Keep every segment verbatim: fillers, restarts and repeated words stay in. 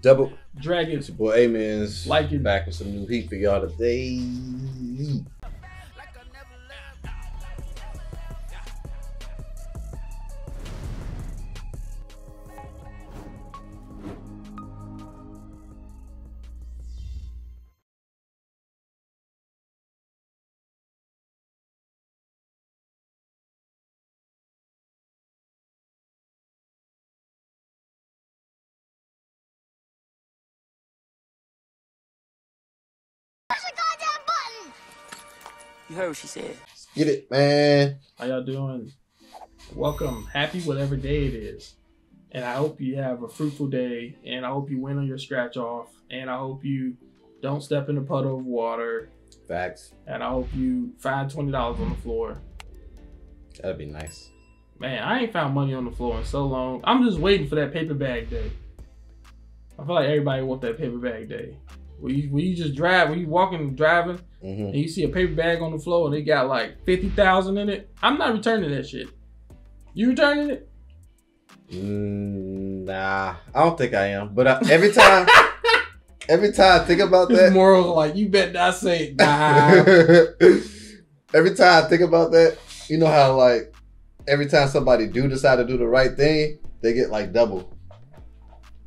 Double Dragon. It's your boy A-Man's liking back with some new heat for y'all today. You heard what she said. Get it, man. How y'all doing? Welcome. Happy whatever day it is. And I hope you have a fruitful day. And I hope you win on your scratch off. And I hope you don't step in a puddle of water. Facts. And I hope you find twenty dollars on the floor. That'd be nice. Man, I ain't found money on the floor in so long. I'm just waiting for that paper bag day. I feel like everybody wants that paper bag day. When you, when you just drive, when you walking and driving, mm-hmm. and you see a paper bag on the floor and it got like fifty thousand in it, I'm not returning that shit. You returning it? Mm, nah, I don't think I am. But I, every time, every time I think about that, morals like you bet not say nah. Every time I think about that, you know how like every time somebody do decide to do the right thing, they get like double.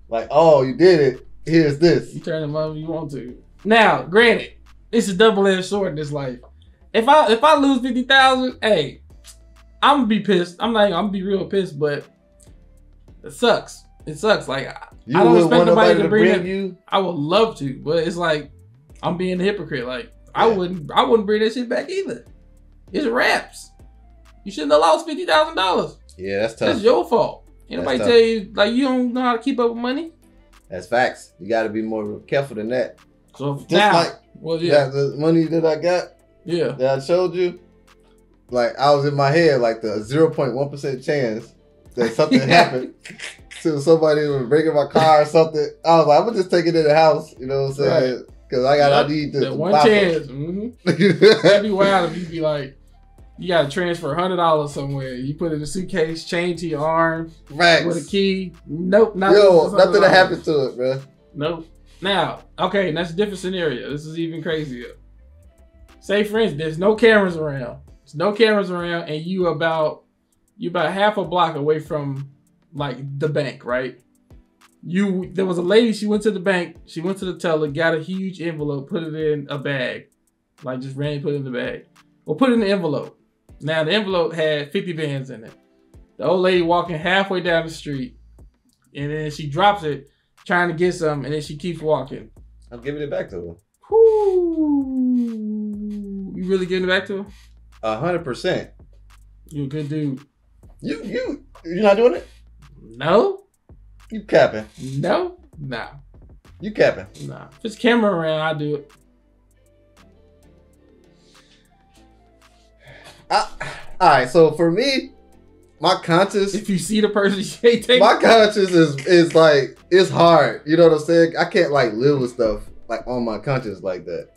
Like, oh, you did it. Here's this. You turn them up if you want to. Now, granted, it's a double-edged sword in this life. If I if I lose fifty thousand, hey, I'm gonna be pissed. I'm not. I'm gonna be real pissed, but it sucks. It sucks. Like you I don't expect nobody to, to bring, bring you. I would love to, but it's like I'm being a hypocrite. Like yeah. I wouldn't. I wouldn't bring that shit back either. It's wraps. You shouldn't have lost fifty thousand dollars. Yeah, that's tough. That's your fault. Anybody tell you like you don't know how to keep up with money? That's facts. You got to be more careful than that. So just now, like well, yeah. that, the money that I got, yeah, that I showed you, like I was in my head, like the zero point one percent chance that something yeah. happened to somebody who was breaking my car or something. I was like, I'm gonna just take it in the house, you know what I'm saying? Because right. I got, I need this one chance. Mm-hmm. That'd be wild if you be like, you got to transfer a hundred dollars somewhere. You put it in a suitcase, chain to your arm, Rags. With a key. Nope, nothing. Yo, nothing that happened to it, bro. Nope. Now, okay, that's a different scenario. This is even crazier. Say, for instance, there's no cameras around. There's no cameras around, and you about you about half a block away from like the bank, right? You there was a lady. She went to the bank. She went to the teller, got a huge envelope, put it in a bag, like just randomly put it in the bag, or put it in the envelope. Now, the envelope had fifty bands in it. The old lady walking halfway down the street, and then she drops it, trying to get some, and then she keeps walking. I'm giving it back to her. Whoo. You really giving it back to her? A hundred percent. You a good dude. You, you, you not doing it? No. You capping. No? Nah. You capping. Nah. If it's camera around, I do it. I, all right, so for me, my conscience. If you see the person, you ain't taking. My conscience is is like it's hard. You know what I'm saying? I can't like live with stuff like on my conscience like that.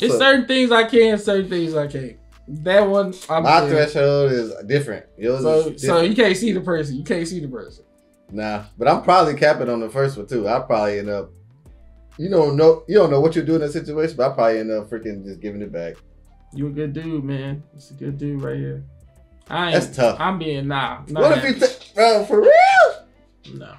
It's so, certain things I can, certain things I can't. That one, I'm my dead. Threshold is different. Yours so, is different. So you can't see the person. You can't see the person. Nah, but I'm probably capping on the first one too. I probably end up. You don't know. You don't know what you do in that situation, but I probably end up freaking just giving it back. You a good dude, man. It's a good dude right here. I ain't, that's tough. I'm being nah. What if you take, bro, for real? No,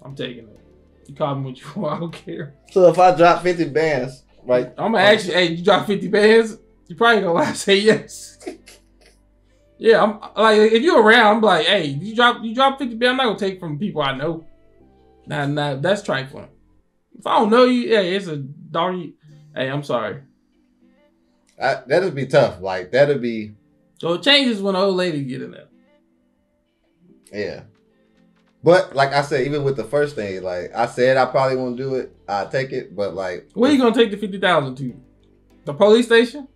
I'm taking it. You call me what you want. I don't care. So if I drop fifty bands, right? I'm gonna ask you. Hey, you drop fifty bands? You probably gonna lie, say yes. Yeah, I'm like if you're around, I'm like, hey, you drop, you drop fifty bands. I'm not gonna take from people I know. Nah, nah, that's trifling. If I don't know you, yeah, it's a doggy. Hey, I'm sorry. I, that'll be tough. Like that'll be. So it changes when the old lady get in there. Yeah, but like I said, even with the first thing, like I said, I probably won't do it. I take it, but like, where you gonna take the fifty thousand to? The police station?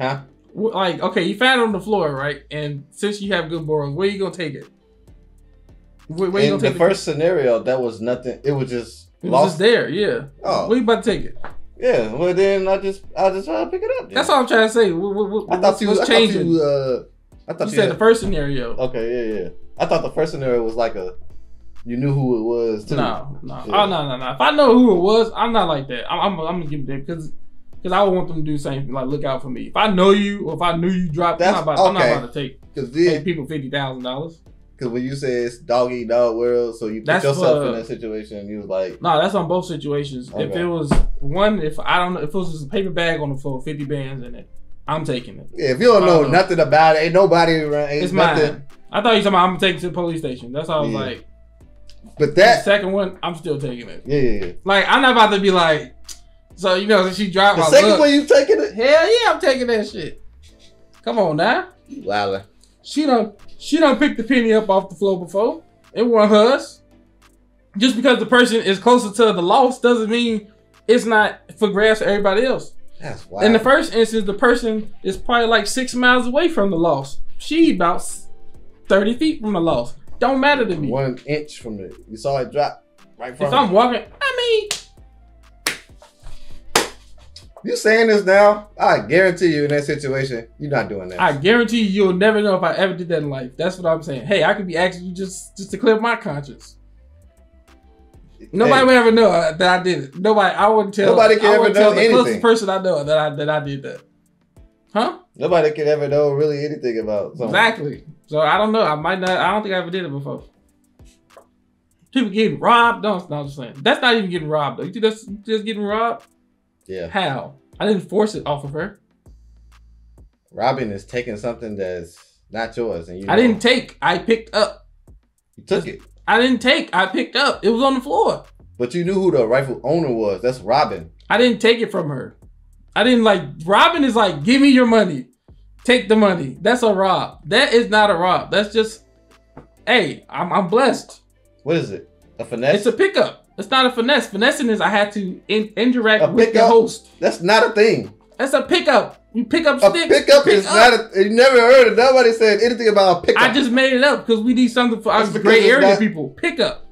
Huh? Like, okay, you found it on the floor, right? And since you have good morals, where you gonna take it? Where, where you gonna take the first scenario? That was nothing. It was just it was lost. Just there. Yeah. Oh, where you about to take it? Yeah, well then I just I just try to pick it up. Then. That's all I'm trying to say. What, what, what, I thought you was changing. I thought you, uh, I thought you, you said had... the first scenario. Okay, yeah, yeah. I thought the first scenario was like a You knew who it was too. No, no, yeah. oh, no, no, no. If I know who it was, I'm not like that. I'm, I'm, I'm gonna give it that because, because I would want them to do the same. Like look out for me. If I know you, or if I knew you dropped, I'm not about, okay. I'm not about to take, then, take people fifty thousand dollars. Because when you say it's dog eat dog world, so you put that's yourself for, in that situation. You was like, no, nah, that's on both situations. Okay. If it was one, if I don't know, if it was just a paper bag on the floor, fifty bands in it, I'm taking it. Yeah, if you don't know, know nothing about it, ain't nobody. Ain't it's nothing. Mine. I thought you said I'm taking it to the police station. That's how I was yeah. like. But that the second one, I'm still taking it. Yeah, yeah, yeah. Like I'm not about to be like, so you know, she dropped. The my second look, one, you taking it? Hell yeah, I'm taking that shit. Come on now. Wow. She done, she done picked the penny up off the floor before. It wasn't hers. Just because the person is closer to the loss doesn't mean it's not for grabs for everybody else. That's wild. In the first instance, the person is probably like six miles away from the loss. She about thirty feet from the loss. Don't matter to me. One inch from it. You saw it drop right from it. If I'm walking, I mean. You saying this now, I guarantee you in that situation, you're not doing that. I guarantee you, you'll never know if I ever did that in life. That's what I'm saying. Hey, I could be asking you just, just to clear my conscience. Nobody hey. would ever know that I did it. Nobody, I wouldn't tell. Nobody can I ever tell know the anything. Closest person I know that I, that I did that. Huh? Nobody can ever know really anything about something. Exactly. So I don't know. I might not. I don't think I ever did it before. People getting robbed. No, no, I'm just saying. That's not even getting robbed. Though. You think that's just getting robbed? Yeah. How? I didn't force it off of her. Robbing is taking something that's not yours, and you. I know. didn't take. I picked up. You took it. I didn't take. I picked up. It was on the floor. But you knew who the rightful owner was. That's robbing. I didn't take it from her. I didn't like, robbing is like, give me your money. Take the money. That's a rob. That is not a rob. That's just, hey, I'm, I'm blessed. What is it? A finesse? It's a pickup. It's not a finesse. Finessing is I had to in, interact a with the host. That's not a thing. That's a pickup. You pick up sticks. A pickup pick is up. not a, you never heard of nobody said anything about a pickup. I just made it up because we need something for our gray area not... people. Pickup.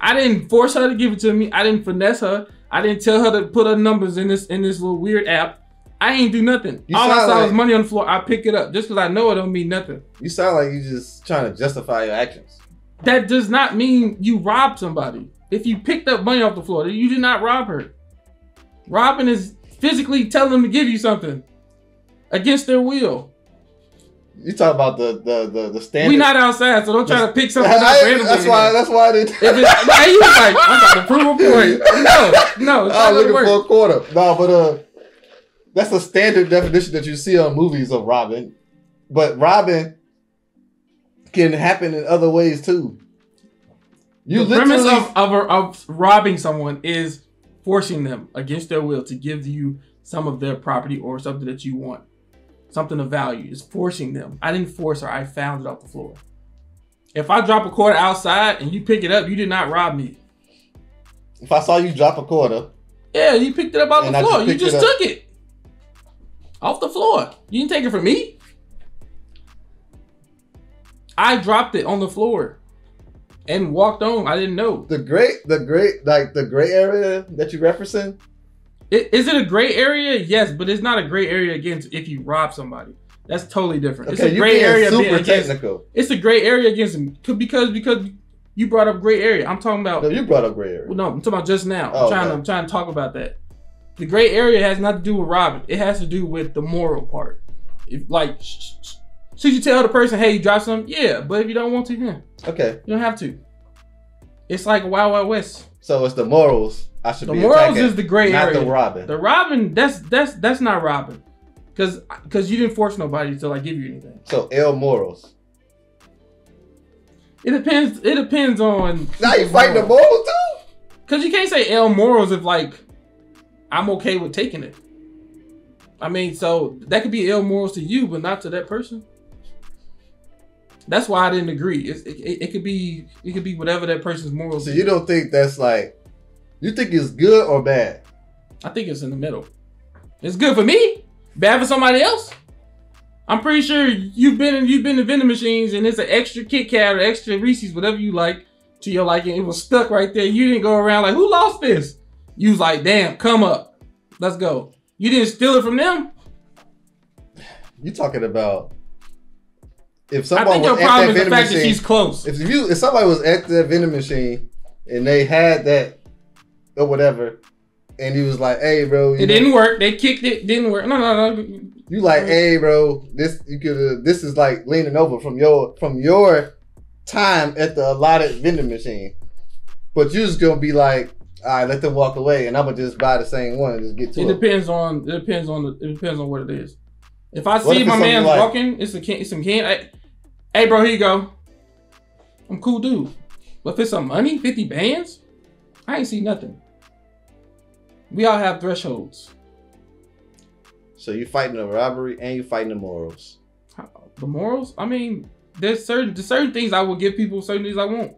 I didn't force her to give it to me. I didn't finesse her. I didn't tell her to put her numbers in this in this little weird app. I ain't do nothing. You All I saw like, was money on the floor. I pick it up just because I know it don't mean nothing. You sound like you just trying to justify your actions. That does not mean you robbed somebody. If you picked up money off the floor, you did not rob her. Robbing is physically telling them to give you something against their will. You talk about the the the, the standard. We not outside, so don't try to pick something I, up randomly. That's why. That's why they. If it's, now you like, I'm about to prove a point. No, no. It's I'm not looking work. for a quarter. No, but uh, that's a standard definition that you see on movies of robbing. But robbing can happen in other ways too. You the premise of, of of robbing someone is forcing them against their will to give you some of their property or something that you want. Something of value is forcing them. I didn't force her. I found it off the floor. If I drop a quarter outside and you pick it up, you did not rob me. If I saw you drop a quarter. Yeah, you picked it up off the I floor. Just you just it took it. Off the floor. You didn't take it from me. I dropped it on the floor and walked on. I didn't know. The great, the great, like the gray area that you're referencing. It, is it a gray area? Yes, but it's not a gray area against if you rob somebody. That's totally different. Okay, it's a gray area super against, technical. It's a gray area against them because because you brought up gray area. I'm talking about. No, you brought up gray area. Well, no, I'm talking about just now. Oh, I'm trying okay. to I'm trying to talk about that. The gray area has nothing to do with robbing. It has to do with the moral part. If like, should you tell the person, hey, you dropped something? Yeah, but if you don't want to, then okay, you don't have to. It's like Wild Wild West. So it's the morals. I should the be morals attacking, is the gray not area. Not the robbing. The robbing, that's that's that's not robbing, because because you didn't force nobody to like give you anything. So L morals. It depends. It depends on. Now you fighting the morals too. Because you can't say L morals if like I'm okay with taking it. I mean, so that could be L morals to you, but not to that person. That's why I didn't agree. It's, it, it, it could be it could be whatever that person's morals. So you don't think that's like. You think it's good or bad? I think it's in the middle. It's good for me, bad for somebody else. I'm pretty sure you've been in, you've been to vending machines and it's an extra Kit Kat or extra Reese's, whatever you like, to your liking. It was stuck right there. You didn't go around like, who lost this? You was like, damn, come up. Let's go. You didn't steal it from them? You talking about if somebody I think your was problem at that is the fact machine, that she's close. If you if somebody was at that vending machine and they had that or whatever, and he was like, "Hey, bro, it know, didn't work. They kicked it. Didn't work. No, no, no." You like, "Hey, bro, this you could. Uh, this is like leaning over from your from your time at the allotted vending machine." But you're just gonna be like, "All right, let them walk away, and I'm gonna just buy the same one and just get to it." It depends on it depends on the it depends on what it is. If I see my man like, walking, it's a can, it's some can. I, hey, bro, here you go. I'm cool, dude. But if it's some money, fifty bands, I ain't see nothing. We all have thresholds. So you're fighting the robbery and you're fighting the morals. The morals? I mean, there's certain there's certain things I will give people, certain things I won't.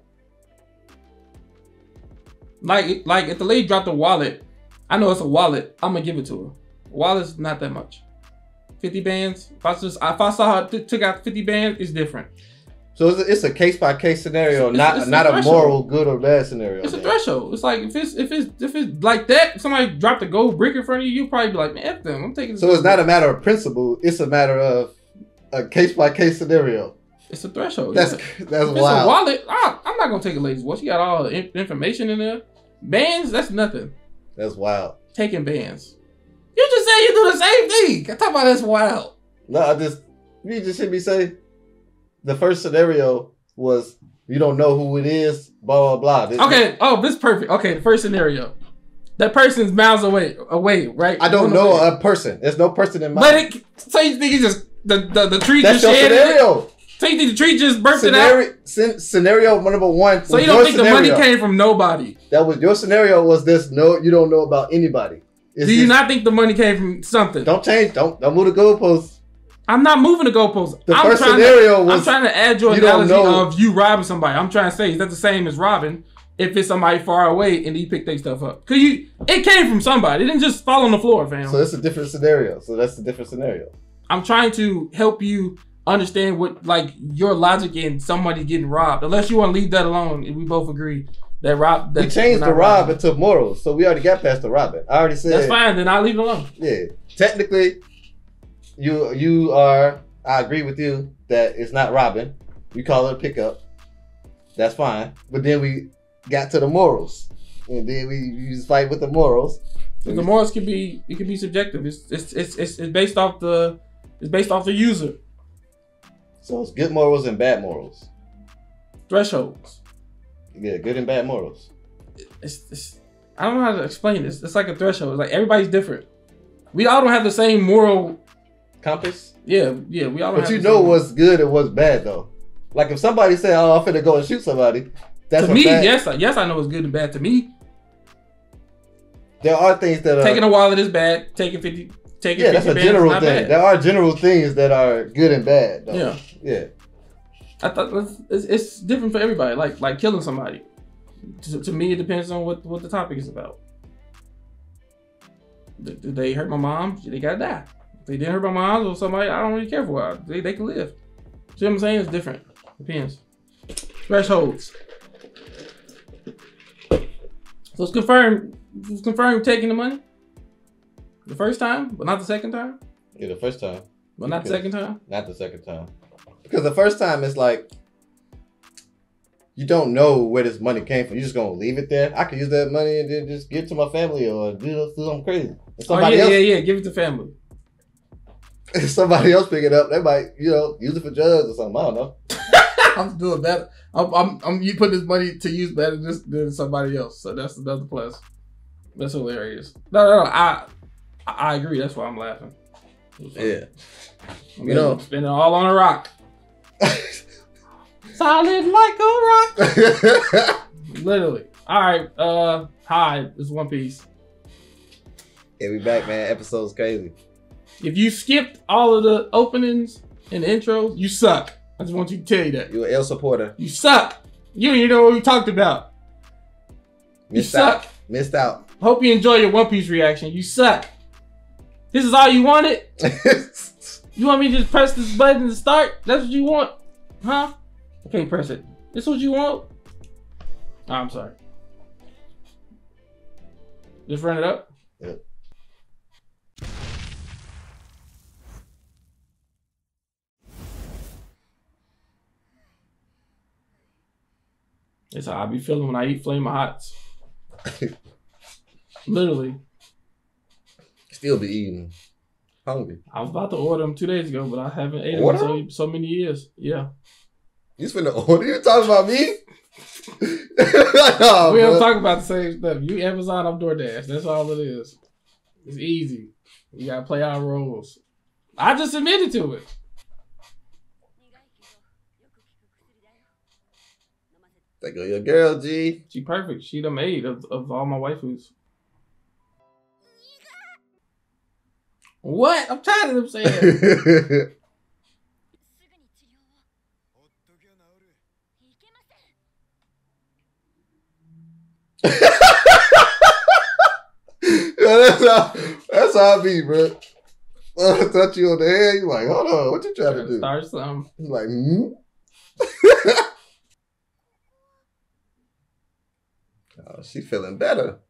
Like like if the lady dropped a wallet, I know it's a wallet. I'm gonna give it to her. Wallet's not that much. Fifty bands. If I, just, if I saw her t took out fifty bands, it's different. So it's a, it's a case by case scenario, it's, not it's not a, a moral good or bad scenario. It's then. a threshold. It's like if it's if it's if it's like that, if somebody dropped a gold brick in front of you, you probably be like, "Man, F them. I'm taking." This so it's not a matter of principle. It's a matter of a case by case scenario. It's a threshold. That's yeah. that's if wild. It's a wallet. I, I'm not gonna take a lady's watch. You got all the in information in there. Bands, that's nothing. That's wild. Taking bands. You just said you do the same thing. I talk about that's wild. No, I just you just hear me say the first scenario was you don't know who it is, blah blah blah. Okay, oh this is perfect. Okay, the first scenario. That person's miles away away, right? I don't know away. a person. There's no person in my But it so you think you just the, the, the tree that's just your scenario. So you think the tree just burst it out? Scenario, scenario number one. So you don't think scenario. the money came from nobody? That was your scenario. Was this? No, you don't know about anybody. It's Do you this, not think the money came from something? Don't change. Don't don't move the goalposts. I'm not moving the goalposts. The I'm first scenario to, was I'm trying to add your you analogy of you robbing somebody. I'm trying to say is that the same as robbing if it's somebody far away and you pick their stuff up? Cause you it came from somebody. It didn't just fall on the floor, fam. So that's a different scenario. So that's a different scenario. I'm trying to help you understand what like your logic in somebody getting robbed. Unless you want to leave that alone, and we both agree that rob. That we changed the rob robbing. into morals, so we already got past the robbing. I already said that's fine. Then I leave it alone. Yeah, technically, you you are. I agree with you that it's not robbing. You call it a pickup. That's fine. But then we got to the morals, and then we you just fight with the morals. And the morals could be it could be subjective. It's it's it's it's based off the it's based off the user. So it's good morals and bad morals. Thresholds. Yeah, good and bad morals. It's, it's, I don't know how to explain this. It's like a threshold. It's like everybody's different. We all don't have the same moral compass. Yeah, yeah. We all. Don't but have you the know same what's good and what's bad though. Like if somebody said, "Oh, I'm finna go and shoot somebody," that's to me. Bad. Yes, yes, I know it's good and bad to me. There are things that are taking a wallet is bad. Taking fifty. Taking yeah, that's a general thing. Bad. There are general things that are good and bad. Though. Yeah, yeah. I thought it's, it's different for everybody. Like like killing somebody. To, to me, it depends on what what the topic is about. Did they hurt my mom? They gotta die. If they didn't hurt my mom or somebody, I don't really care for. I, they they can live. See what I'm saying? It's different. Depends. Thresholds. So it's confirmed. It's confirmed taking the money. The first time, but not the second time? Yeah, the first time. But not the second time? Not the second time. Because the first time it's like, you don't know where this money came from. You're just going to leave it there. I could use that money and then just give it to my family or do something crazy. If somebody oh, yeah, else, yeah, yeah. Give it to family. If somebody else pick it up, they might, you know, use it for drugs or something. I don't know. I'm doing better. I'm, I'm, I'm you put this money to use better than somebody else. So that's another plus. That's hilarious. No, no, no. I... I agree. That's why I'm laughing. Yeah, I'm you know, spending all on a rock. Solid like a rock. Literally. All right. Uh, hi. It's One Piece. Yeah, we back, man. Episode's crazy. If you skipped all of the openings and the intros, you suck. I just want you to tell you that. You're an L supporter. You suck. You don't even know what we talked about. Missed you out. suck. Missed out. Hope you enjoy your One Piece reaction. You suck. This is all you wanted? You want me to just press this button to start? That's what you want? Huh? I can't press it. This is what you want? Oh, I'm sorry. Just run it up? Yeah. That's how I be feeling when I eat Flamin' Hots. Literally. Still be eating. Hungry. I was about to order them two days ago, but I haven't ate order? them in so, so many years. Yeah. You finna order? You talking about me? No, we don't talk about the same stuff. You Amazon, I'm DoorDash. That's all it is. It's easy. We gotta play our roles. I just admitted to it. That girl, your girl, G. She perfect. She the maid of, of all my waifus. What? I'm tired of them saying. Yeah, that's how that's how I be, bro. I touch you on the head, you like, hold on, what you trying to do? Start something. You like, hmm? Oh, she feeling better.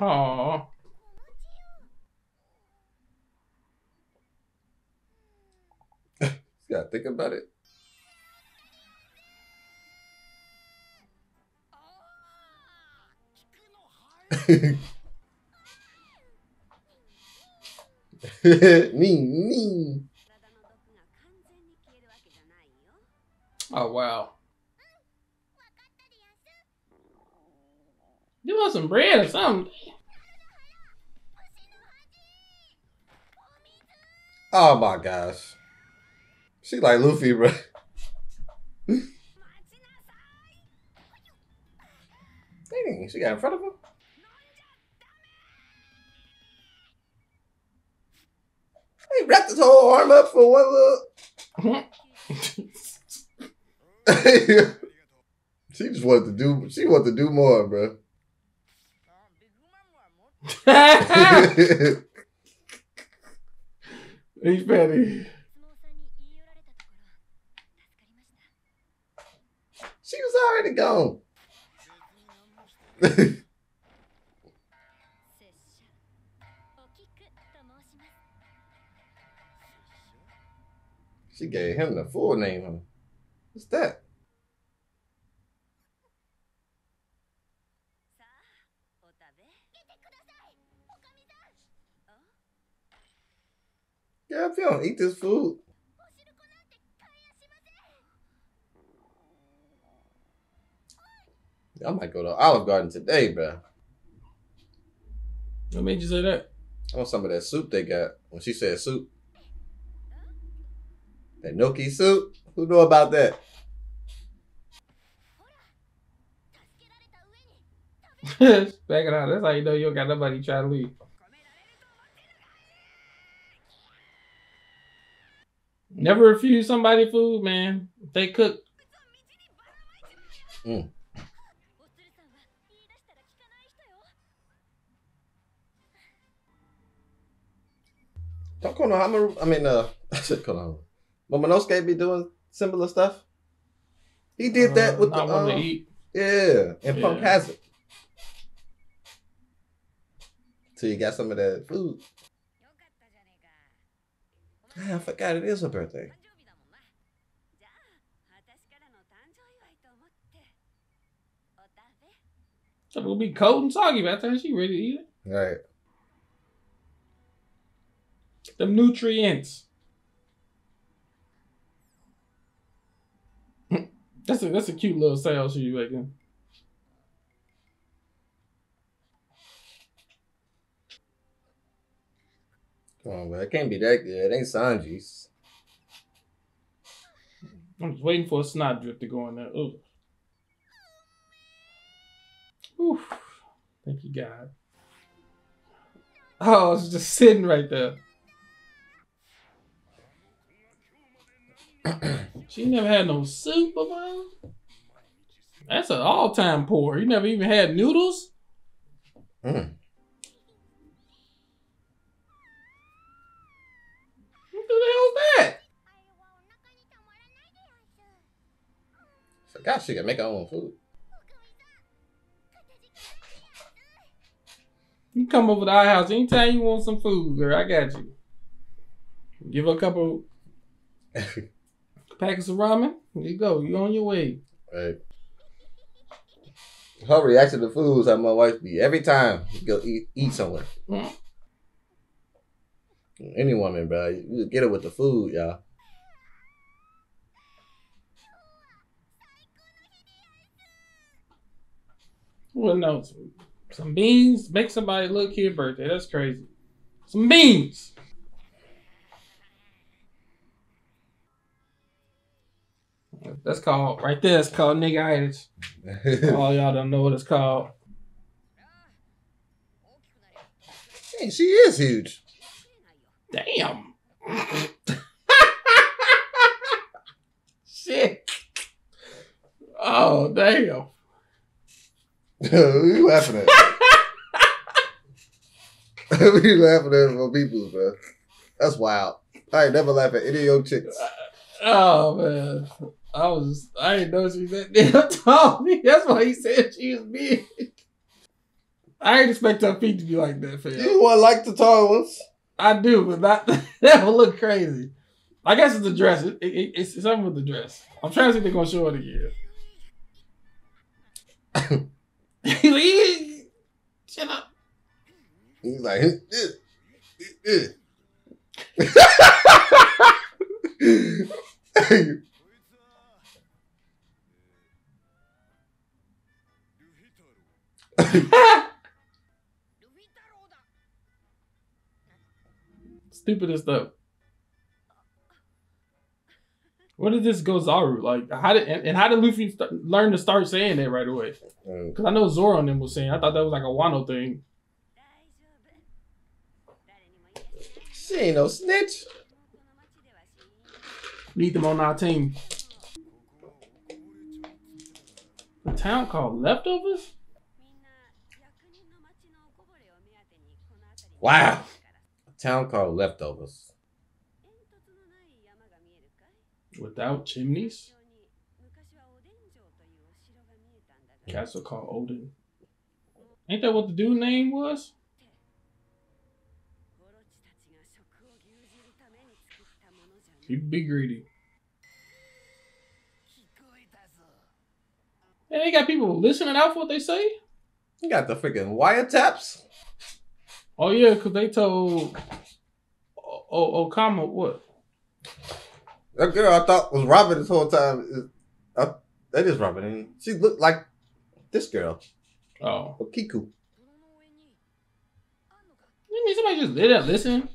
Aww. Yeah, think about it. me, me. Oh, wow. You want some bread or something? Oh, my gosh. She like Luffy, bro. Dang, she got in front of him. He wrapped his whole arm up for one look. She just wanted to do. She wanted to do more, bro. He's petty. She was already gone. She gave him the full name. What's that? Yeah, if you don't eat this food. I might go to Olive Garden today, bro. What made you say that? I want some of that soup they got. When she said soup. That gnocchi soup? Who know about that? Back it out. That's how you know you don't got nobody trying to leave. Never refuse somebody food, man. They cook. Mm. Don't Konohamaru, I mean, uh, I said Konohamaru. Momonosuke be doing similar stuff. He did that uh, with the um, to eat. Yeah, and yeah. Punk Hazard. So you got some of that food. I forgot it is her birthday. So it'll be cold and soggy by the time she ready to eat it. Right. Them nutrients. That's a that's a cute little sound she making. Come on, man. It can't be that good. It ain't Sanji's. I'm just waiting for a snot drip to go in there. Ooh. Oof. Thank you, God. Oh, it's just sitting right there. She never had no soup, bro. That's an all-time pour. You never even had noodles? Mm. What the hell is that? I forgot she can make her own food. You come over to our house anytime you want some food, girl. I got you. Give her a couple... Packets of ramen, you go, you on your way. Right. Her reaction to food is how my wife be every time you go eat, eat somewhere. Any woman, bro, you get it with the food, y'all. Well, no, some, some beans make somebody look kid birthday. That's crazy. Some beans. That's called right there. It's called niggitis. All y'all don't know what it's called. Dang, she is huge. Damn. Shit. Oh damn. Who you laughing at? Who you laughing at for people, bro? That's wild. I ain't never laugh at any of your chicks. Oh man. I was I didn't know she was that damn tall. That's why he said she was big. I didn't expect her feet to be like that, fam. You want like the tall ones? I do, but not that would look crazy. I guess it's the dress. It, it, it's, it's something with the dress. I'm trying to see if they're gonna show it again. He's like, yeah, shut up. He's like, eh, eh, eh. Stupidest stuff. What is this Gozaru? Like, how did and, and how did Luffy start, learn to start saying that right away? Because I know Zoro and them was saying. I thought that was like a Wano thing. She ain't no snitch. Need them on our team. A town called Leftovers? Wow. A town called Leftovers. Without chimneys? Castle called Odin. Ain't that what the dude's name was? People be greedy. And they got people listening out for what they say? You got the freaking wiretaps? Oh yeah, because they told o o Okama what? That girl I thought was Robin this whole time. I, that is Robin. And she looked like this girl. Oh. Okiku. You mean somebody just did that? Listen.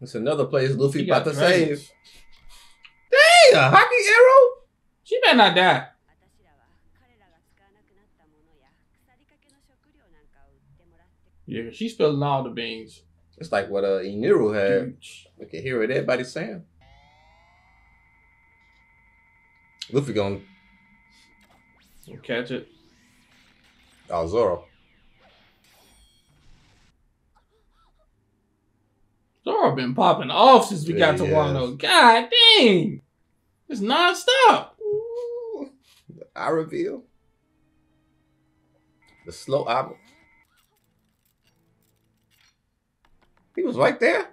It's another place Luffy she about to trained. Save. Dang, a hockey arrow? She better not die. Yeah, she's spilling all the beans. It's like what uh, Eniru had. We can hear what everybody's saying. Luffy gonna catch it. Oh, Zoro. Zoro been popping off since we yeah, got to Wano. God dang! It's nonstop. Ooh. I reveal. The slow hour. He was right there.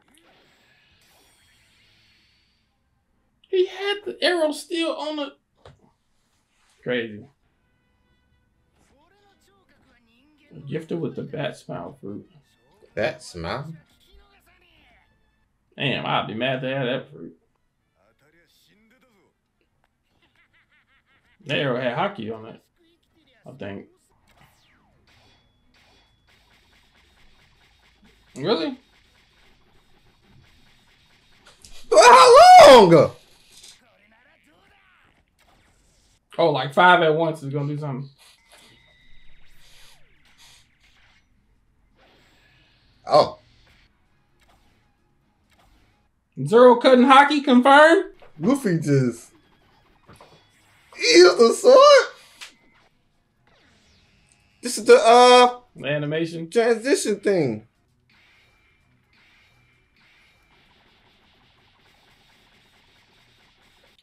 He had the arrow still on the... Crazy. Gifted with the bat smile fruit. Bat smile? Damn, I'd be mad to have that fruit. That arrow had hockey on it, I think. Really? How long? Oh, like five at once is gonna do something. Oh. Zero cutting hockey confirmed? Luffy just used the sword. This is the uh the animation transition thing.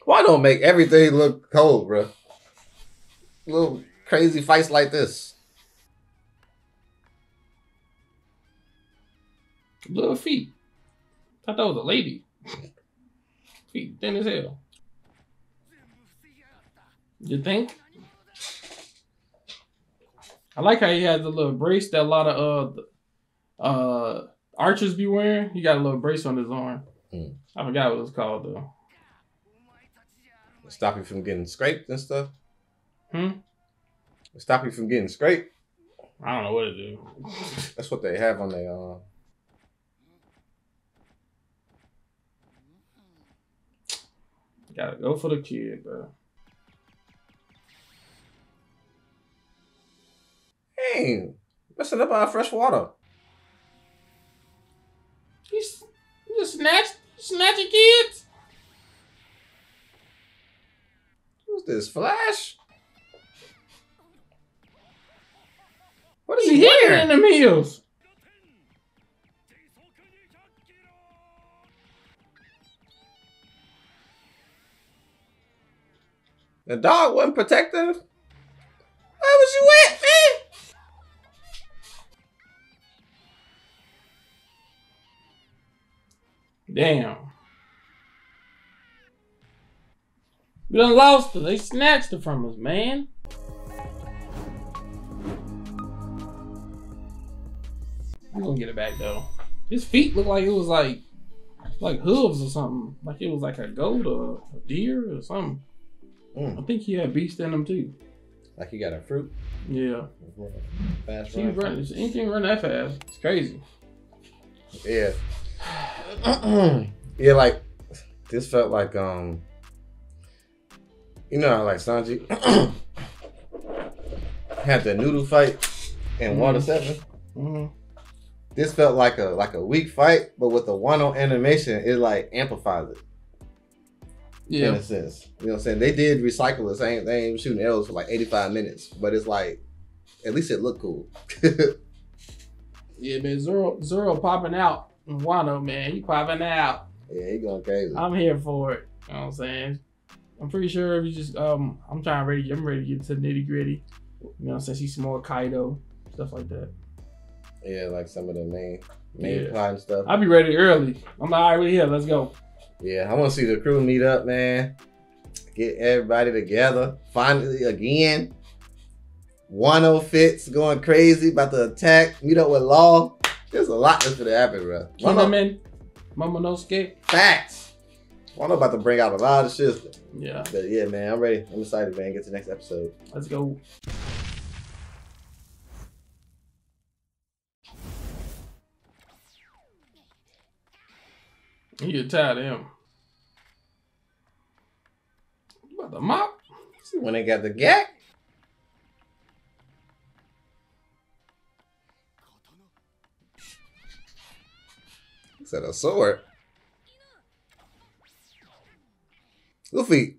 Why don't make everything look cold, bro? Little crazy fights like this. Little feet. I thought that was a lady. Feet thin as hell. You think? I like how he has the little brace that a lot of uh, uh, archers be wearing. He got a little brace on his arm. Mm. I forgot what it was called, though. Stop you from getting scraped and stuff? Hmm? Stop you from getting scraped? I don't know what it is. That's what they have on their... Uh... Gotta go for the kid, bro. Dang, messing up our fresh water. You just snatched, snatching kids. Who's this, Flash? What is he, he hitting in them heels? The dog wasn't protective. Where was you at, man? Damn. We done lost her. They snatched her from us, man. We're gonna get it back though. His feet looked like it was like like hooves or something. Like it was like a goat or a deer or something. Mm. I think he had beast in him too. Like he got a fruit? Yeah. Fast running. Run, anything run that fast. It's crazy. Yeah. Yeah, like this felt like um you know how like Sanji had the noodle fight in mm-hmm. Water seven. Mm-hmm. This felt like a like a weak fight, but with the Wano animation, it like amplifies it. Yeah. In a sense. You know what I'm saying? They did recycle the same thing, shooting arrows for like eighty-five minutes, but it's like at least it looked cool. Yeah, man, Zoro Zoro popping out. Wano, man, he popping out. Yeah, he going crazy. I'm here for it. You know what I'm saying? I'm pretty sure we just um I'm trying ready I'm ready to get to the nitty gritty. You know, since he's more Kaido, stuff like that. Yeah, like some of the main main yeah. plot and stuff. I'll be ready early. I'm like, all right, we're here, let's go. Yeah, I wanna see the crew meet up, man. Get everybody together. Finally again. Wano fits going crazy, about to attack, meet up with Law. There's a lot that's gonna happen, bro. Kingman, Momonosuke. Facts. Well, I'm about to bring out a lot of shit. Yeah. But yeah, man, I'm ready. I'm excited, man. Get to the next episode. Let's go. You get tired of him. You about to mop? See when they got the gag? Said a sword. Luffy,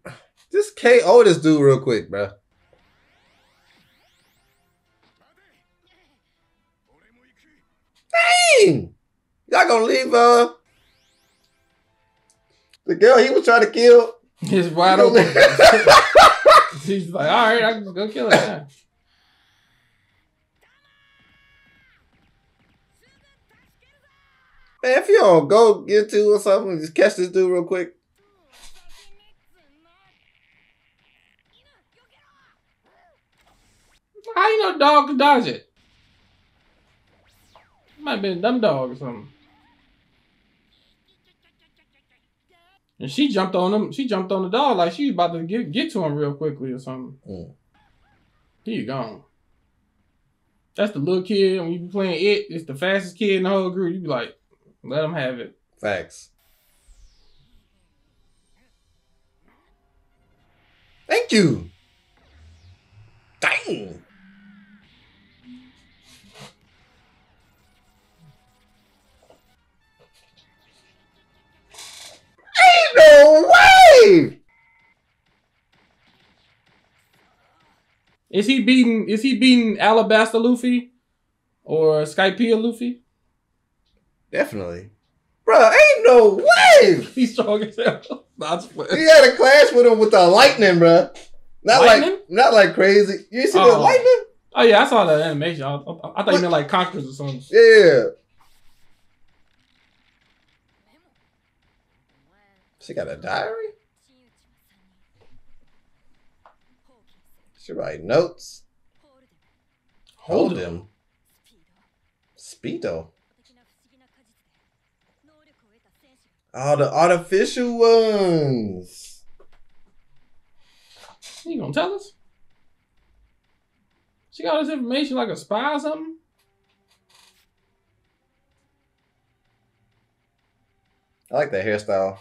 just K O this dude real quick, bro. Dang! Y'all gonna leave uh the girl he was trying to kill? His wide open. She's like, all right, I can go kill her. Man, if you don't go get to or something, just catch this dude real quick. How you know dog can dodge it? Might have been a dumb dog or something. And she jumped on him. She jumped on the dog like she was about to get, get to him real quickly or something. Mm. He gone. That's the little kid. When you be playing it, it's the fastest kid in the whole group. You be like, let him have it. Facts. Thank you. Dang. Ain't no way. Is he beating? Is he beating Alabasta Luffy or Skypiea Luffy? Definitely. Bro, ain't no way! He's strong as hell. Not he had a clash with him with the lightning, bro. Not lightning? like not like crazy. You see uh, the lightning? Oh yeah, I saw that animation. I, I, I thought what? you meant like conquerors or something. Yeah. She got a diary? She write notes. Hold, Hold him. him. Speedo. Oh, the artificial ones. You gonna tell us? She got all this information like a spy or something? I like that hairstyle.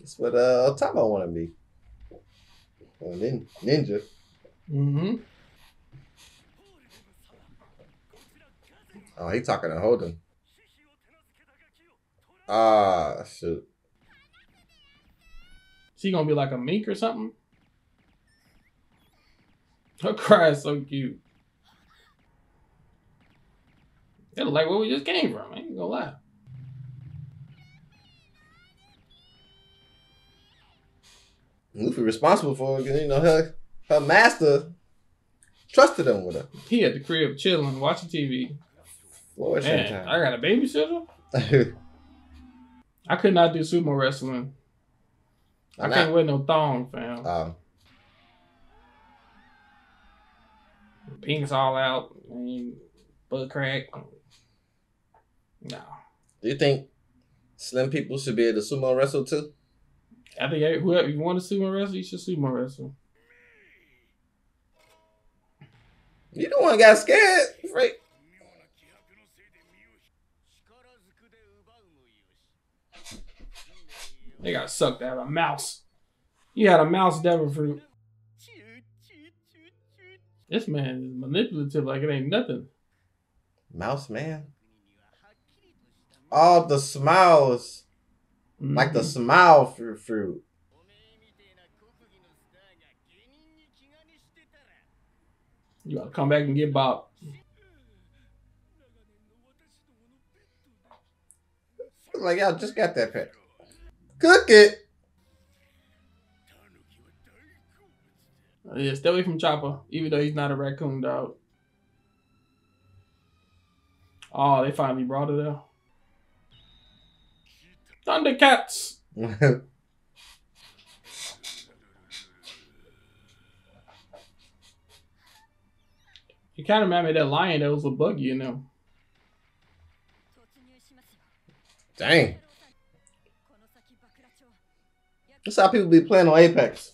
That's what uh, Otama want to be. Well, nin ninja. Mm-hmm. Oh, he talking to Holden. Ah, shoot. She gonna be like a mink or something? Her cry is so cute. That look like where we just came from. I ain't gonna lie. Luffy responsible for it because, you know, her, her master trusted him with her. He at the crib chilling, watching T V. Lord, man, I got a babysitter? I could not do sumo wrestling. I I'm can't not. wear no thong, fam. Oh. Pink's all out. I mean, butt crack. No. Do you think slim people should be able to sumo wrestle too? I think whoever you want to sumo wrestle, you should sumo wrestle. You the one got scared, right? They got sucked out of a mouse. You had a mouse devil fruit. This man is manipulative like it ain't nothing. Mouse man. All the smiles. Mm-hmm. Like the smile fruit. You gotta come back and get Bob. Like, y'all just got that pet. Cook it. Oh, yeah, stay away from Chopper, even though he's not a raccoon dog. Oh, they finally brought it out. Thundercats. You kind of remember that lion that was a buggy, you know. Dang. That's how people be playing on Apex.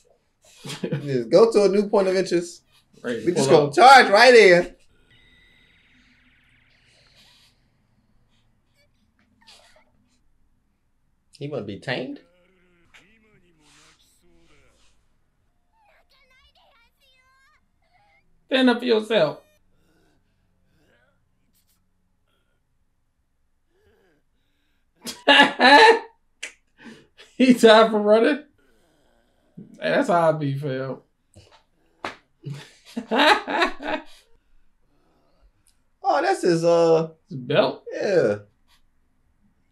Just go to a new point of interest. Right, we just gonna charge right in. He wanna be tamed? Stand up for yourself. He tired from running? Hey, that's how I be, fam. Oh, that's his uh his belt. Yeah.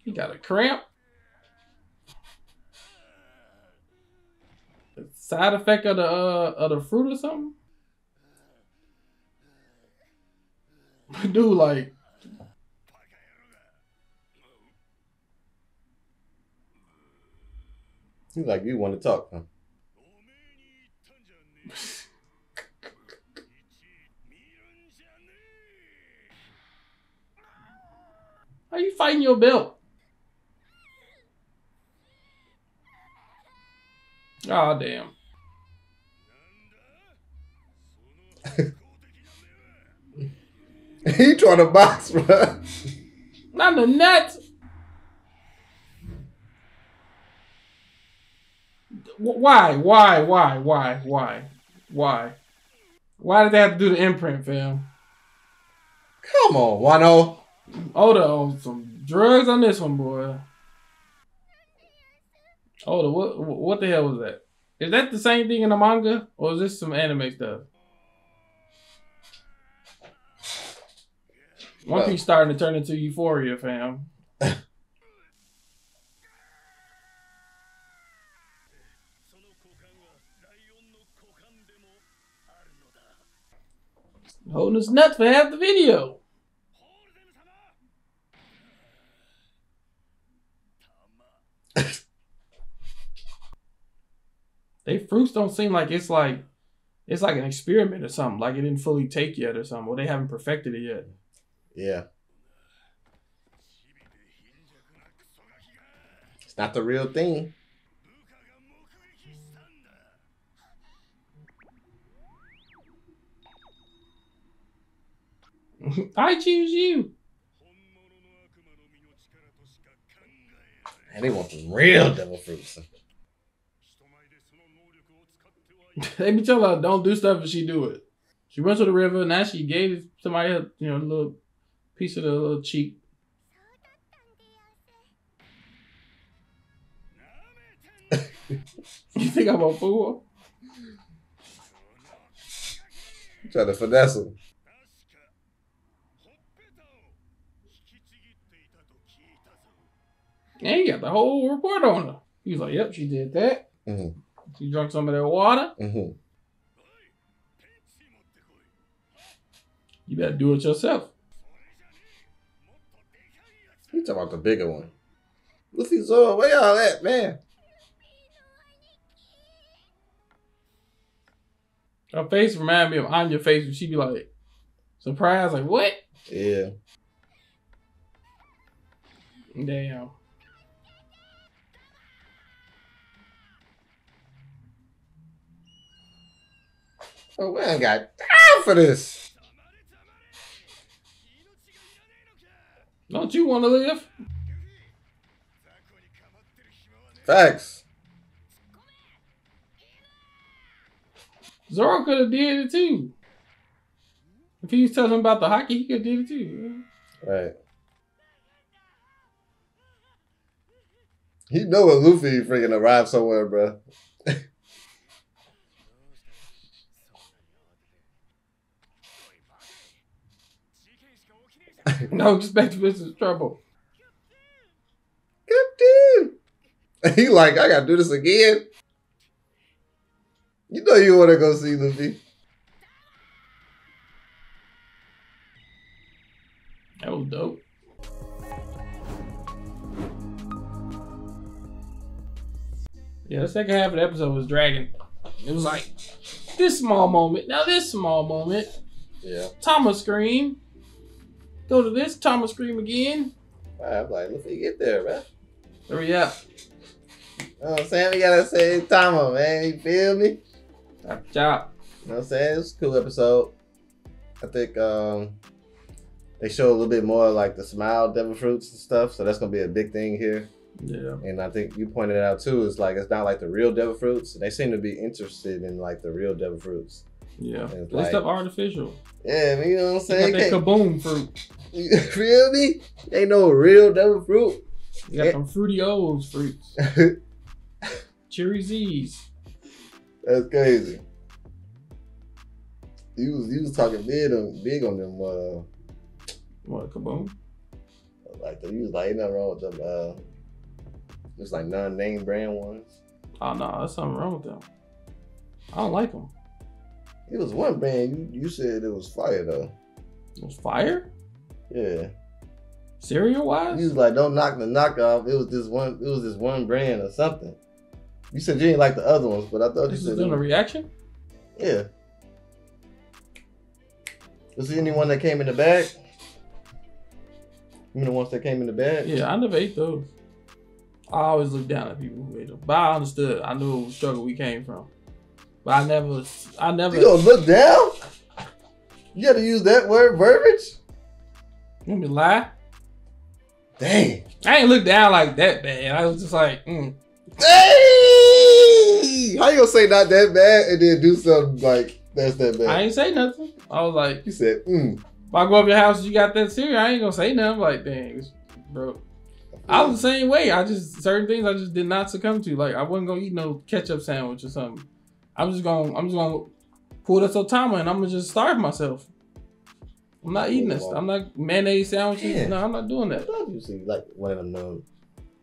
He got a cramp. Side effect of the uh of the fruit or something? Dude, like you like you want to talk, huh? How you fighting your belt? Oh damn. He trying to box, bro. Not the nuts. Why? Why? Why? Why? Why? Why? Why did they have to do the imprint, fam? Come on, Wano. Oda on some drugs on this one, boy. Oda, what what the hell was that? Is that the same thing in the manga, or is this some anime stuff? One well. Piece starting to turn into Euphoria, fam. Holding his nuts for half the video. They fruits don't seem like it's like it's like an experiment or something. Like it didn't fully take yet or something. Or they haven't perfected it yet. Yeah. It's not the real thing. I choose you. And they want the real devil fruits. They be telling her don't do stuff, and she do it. She went to the river, and now she gave somebody a you know a little piece of the little cheek. You think I'm a fool? Try to finesse him. And he got the whole report on her. He was like, yep, she did that. Mm-hmm. She drank some of that water. Mm-hmm. You better do it yourself. You talking about the bigger one. Luffy's all, where y'all at, man? Her face reminded me of Anya's face when she'd be like, surprised, like, what? Yeah. Damn. Oh, we ain't got time for this. Don't you want to live? Facts. Zoro could have did it too. If he was telling him about the hockey, he could have did it too. Right. He know when Luffy freaking arrived somewhere, bro. No expect this is trouble. Good dude. He like, I gotta do this again. You know you wanna go see Luffy. That was dope. Yeah, the second half of the episode was dragging. It was like this small moment, now this small moment. Yeah. Thomas screamed. Go to this, Thomas scream again. Right, I'm like, let's get there, man. Hurry up. You know what I'm saying? We gotta say Thomas, man. You feel me? Chop, chop. You know what I'm saying? It was a cool episode. I think um, they show a little bit more like the smile devil fruits and stuff, so that's gonna be a big thing here. Yeah. And I think you pointed it out too, it's like, it's not like the real devil fruits. They seem to be interested in like the real devil fruits. Yeah, and it's like, stuff artificial. Yeah, you know what I'm saying? Like that kaboom fruit. You feel me? Ain't no real devil fruit. You got yeah. some fruity old fruits. Cherry Z's. That's crazy. You was, you was talking big on, big on them. Uh, what, kaboom? Like, the, you was like, ain't nothing wrong with them. Uh, it's like non-name brand ones. Oh, no, there's something wrong with them. I don't like them. It was one brand. You, you said it was fire, though. It was fire? Yeah. Cereal-wise? You was like, don't knock the knockoff. It was this one It was this one brand or something. You said you didn't like the other ones, but I thought this you said... This was doing a reaction? Yeah. Was it anyone that came in the bag? You mean the ones that came in the bag? Yeah, I never ate those. I always look down at people who ate them. But I understood. I knew it was struggle we came from. But I never, I never. You gonna look down? You gotta use that word verbiage? You want me to lie? Dang. I ain't look down like that bad. I was just like, mm. Dang! How you gonna say not that bad and then do something like that's that bad? I ain't say nothing. I was like. You said, mm. If I go up your house, you got that cereal, I ain't gonna say nothing. I'm like, dang, bro. I was the same way. I just, certain things I just did not succumb to. Like, I wasn't gonna eat no ketchup sandwich or something. I'm just gonna, I'm just gonna pull this Otama and I'm gonna just starve myself. I'm not eating this. I'm not mayonnaise sandwiches. Man. No, I'm not doing that. Obviously, like one of them no,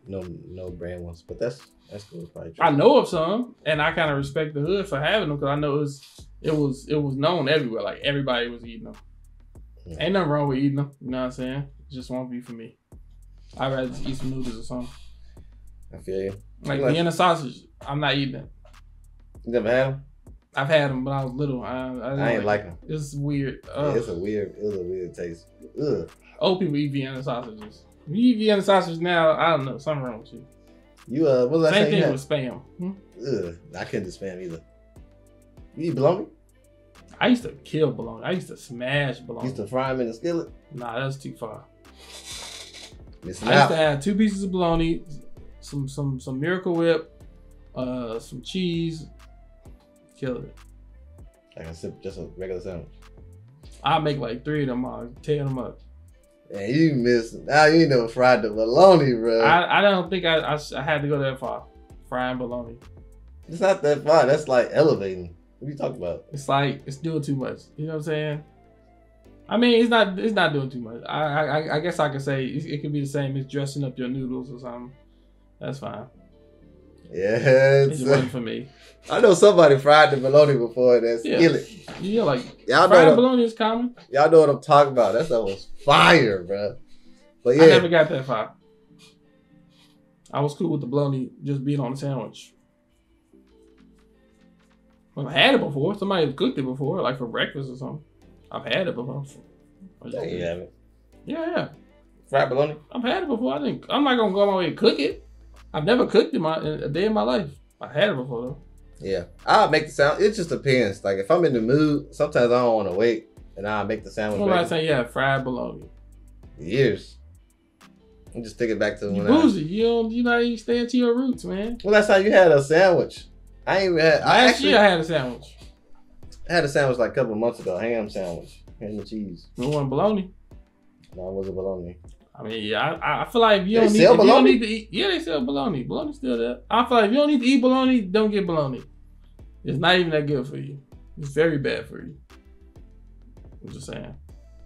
no, no brand ones, but that's that's cool. Probably true. I know of some, and I kind of respect the hood for having them because I know it was, it was, it was known everywhere. Like everybody was eating them. Yeah. Ain't nothing wrong with eating them. You know what I'm saying? It just won't be for me. I'd rather just eat some noodles or something. I feel you. Like, like Vienna sausage, I'm not eating it. You never had them? I've had them, but I was little. I, I, I ain't like them. Like it's weird. Yeah, it's a weird. It's a weird taste. Ugh. Old people eat Vienna sausages. If you eat Vienna sausages now, I don't know. Something wrong with you. You uh, what was Same I saying? Same thing with spam. Hmm? Ugh, I couldn't do spam either. You eat bologna? I used to kill bologna. I used to smash bologna. You used to fry them in a skillet? Nah, that's too far. Missing I out. Used to have two pieces of bologna, some some some Miracle Whip, uh, some cheese. Kill it. Like a sip, just a regular sandwich. I make like three of them. I'll tear them up. Man, you missing. Now you ain't never fried the bologna, bro. I, I don't think I, I I had to go that far. Frying bologna. It's not that far. That's like elevating. What are you talking about? It's like it's doing too much. You know what I'm saying? I mean, it's not it's not doing too much. I I, I guess I could say it, it could be the same as dressing up your noodles or something. That's fine. Yeah, it's uh, for me. I know somebody fried the bologna before in that yeah. skillet. Yeah, like y'all fried bologna is common. Y'all know what I'm talking about. That's that was fire, bro. But yeah, I never got that far. I was cool with the bologna just being on the sandwich. Well, I had it before. Somebody cooked it before, like for breakfast or something. I've had it before. Yeah, you haven't. Yeah, yeah. Fried bologna? I've had it before. I think I'm not gonna go my way and cook it. I've never cooked in my in a day in my life. I had it before though. Yeah, I'll make the sound. It just depends. Like if I'm in the mood, sometimes I don't want to wait, and I'll make the sandwich. Somebody say yeah, fried bologna. Years. I'm just thinking back to you when boozy. I, you don't. You not even staying to your roots, man. Well, that's how you had a sandwich. I ain't even had. Last I actually, year I had a sandwich. I had a sandwich like a couple of months ago. Ham sandwich, ham and cheese. It wasn't bologna. No, it wasn't bologna. I mean, yeah, I, I feel like if you, don't need, if you don't need to eat, yeah, they sell bologna. Bologna's still there. I feel like if you don't need to eat bologna, don't get bologna. It's not even that good for you. It's very bad for you. I'm just saying.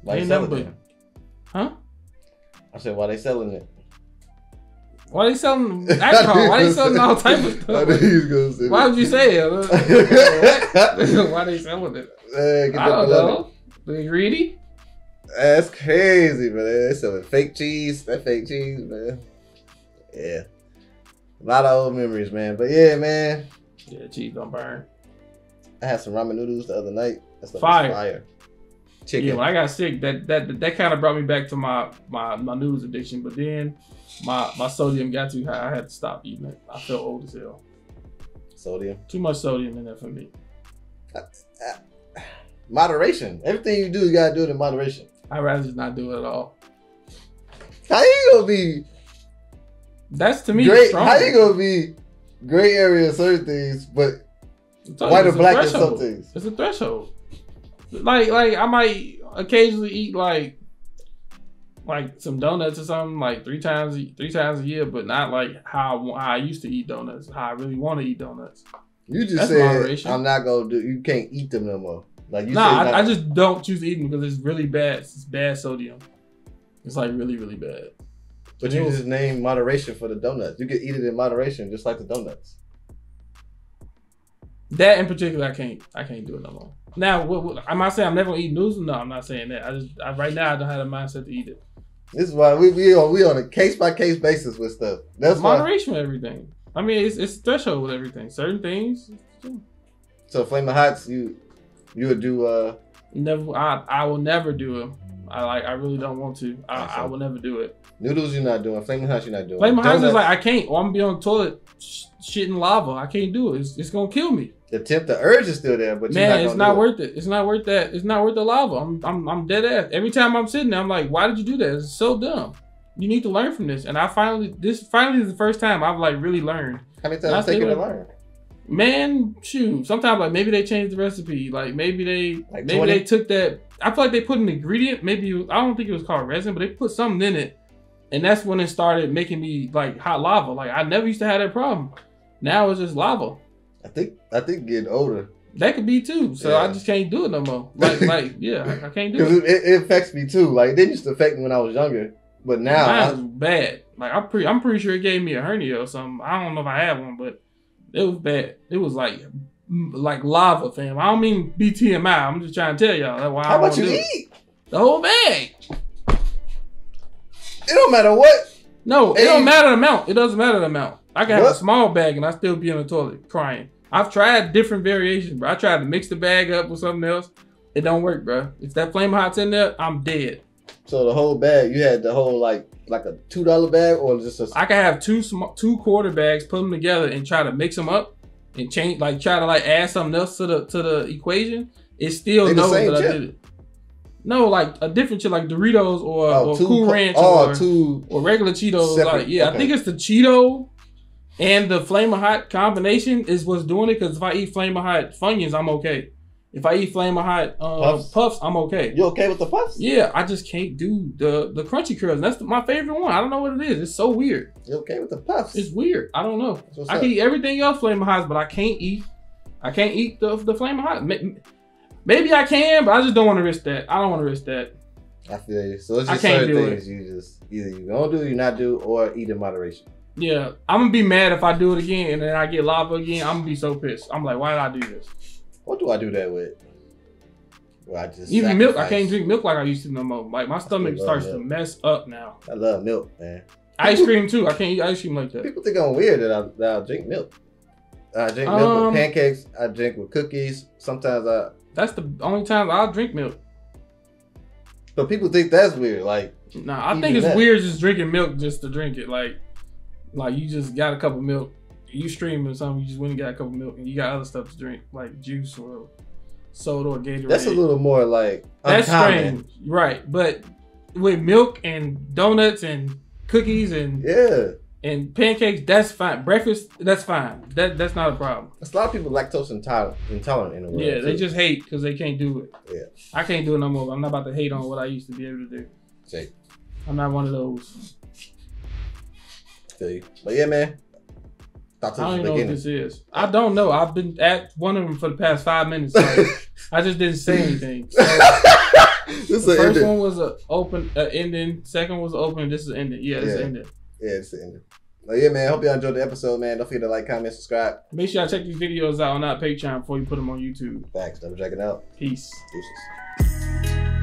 Why ain't nothing but, huh? I said, why they selling it? Why they selling alcohol? Why they selling all types of stuff? Why would you say it? Why they selling it? Hey, get I don't know. They greedy? That's crazy, man. They're selling fake cheese. That fake cheese, man. Yeah. A lot of old memories, man. But yeah, man. Yeah, cheese don't burn. I had some ramen noodles the other night. That's the fire. fire. Chicken. Yeah, when I got sick, that that that kind of brought me back to my, my, my noodles addiction. But then my, my sodium got too high. I had to stop eating it. I felt old as hell. Sodium? Too much sodium in there for me. That's, uh, moderation. Everything you do, you got to do it in moderation. I'd rather just not do it at all. How you gonna be? That's to me. Great. How you gonna be? Gray area of certain things, but white or black in some things. It's a threshold. Like, like I might occasionally eat like, like some donuts or something, like three times, three times a year, but not like how I, how I used to eat donuts, how I really want to eat donuts. You just said I'm not gonna do. You can't eat them no more. Like you nah, I, I just don't choose to eat them because it's really bad. It's bad sodium. It's like really, really bad. But and you was, just named moderation for the donuts. You could eat it in moderation, just like the donuts. That in particular, I can't. I can't do it no more. Now, what, what, am I saying I'm never gonna eat noodles? No, I'm not saying that. I just I, right now I don't have the mindset to eat it. This is why we we on, we on a case by case basis with stuff. That's moderation why. With everything. I mean, it's it's threshold with everything. Certain things. Yeah. So Flamin' Hots, you. You would do uh never I I will never do it. I like I really don't want to. I, I will never do it. Noodles you're not doing. Flamin' Hots you're not doing. Flamin' Hots is like I can't. Or I'm gonna be on the toilet sh shitting lava. I can't do it. It's, it's gonna kill me. The tempt, the urge is still there, but man, you're not it's not worth it. it. It's not worth that. It's not worth the lava. I'm I'm I'm dead ass. Every time I'm sitting there, I'm like, why did you do that? It's so dumb. You need to learn from this. And I finally this finally is the first time I've like really learned. How many times take it to learn? Man, shoot. Sometimes like maybe they changed the recipe. Like maybe they like maybe they took that. I feel like they put an ingredient. Maybe I don't think it was called resin, but they put something in it, and that's when it started making me like hot lava. Like I never used to have that problem. Now it's just lava. I think I think getting older. That could be too. So yeah. I just can't do it no more. Like like yeah, I can't do it. it. It affects me too. Like it didn't just affect me when I was younger, but now mine I, was bad. Like I'm pretty I'm pretty sure it gave me a hernia or something. I don't know if I had one, but. It was bad. It was like like lava, fam. I don't mean B T M I. I'm just trying to tell y'all. That's why How I about you do eat? It. The whole bag. It don't matter what. No, hey. It don't matter the amount. It doesn't matter the amount. I can what? have a small bag and I still be in the toilet crying. I've tried different variations, bro. I tried to mix the bag up with something else. It don't work, bro. If that Flame Hot's in there, I'm dead. So the whole bag, you had the whole like like a two dollar bag, or just a... I could have two small, two quarter bags, put them together, and try to mix them up and change, like try to like add something else to the to the equation. It still knows that chip. I did it. No, like a different chip, like Doritos or, oh, or Cool Ranch oh, or, two or regular Cheetos. Separate, like, yeah, okay. I think it's the Cheeto and the Flamin' Hot combination is what's doing it. Because if I eat Flamin' Hot Funyuns, I'm okay. If I eat Flamin' Hot um, puffs. puffs, I'm okay. You okay with the puffs? Yeah, I just can't do the the crunchy curls. That's the, my favorite one. I don't know what it is. It's so weird. You okay with the puffs? It's weird. I don't know. I up. can eat everything else Flamin' Hots, but I can't eat. I can't eat the the Flamin' Hot. Maybe I can, but I just don't want to risk that. I don't want to risk that. I feel you. So it's just certain things you just either you don't do, you not do, or eat in moderation. Yeah, I'm gonna be mad if I do it again and then I get lava again. I'm gonna be so pissed. I'm like, why did I do this? What do I do that with? Well, I just even milk. I can't drink milk like I used to no more. Like my stomach starts to mess up now. I love milk, man. Ice cream too. I can't eat ice cream like that. People think I'm weird that I that I drink milk. I drink milk um, with pancakes. I drink with cookies. Sometimes I. That's the only time I'll drink milk. But people think that's weird. Like, nah, I think it's that. weird just drinking milk just to drink it. Like, like you just got a cup of milk. You streaming or something, you just went and got a cup of milk and you got other stuff to drink, like juice or soda or Gatorade. That's a little more like That's uncommon. strange. Right. But with milk and donuts and cookies and yeah. and pancakes, that's fine. Breakfast, that's fine. That that's not a problem. That's a lot of people lactose intolerant, intolerant in the world. Yeah, they too. just hate because they can't do it. Yeah, I can't do it no more. I'm not about to hate on what I used to be able to do. Jake. I'm not one of those. Feel you. But yeah, man. I don't know what this is. I don't know. I've been at one of them for the past five minutes. Like, I just didn't say anything. So, this the first ending. one was an open a ending. Second was open. This is an ending. Yeah, this is yeah. ending. Yeah, it's the ending. But yeah, man. I hope y'all enjoyed the episode, man. Don't forget to like, comment, subscribe. Make sure y'all check these videos out on our Patreon before you put them on YouTube. Thanks. Double Dragon out. Peace. Deuces.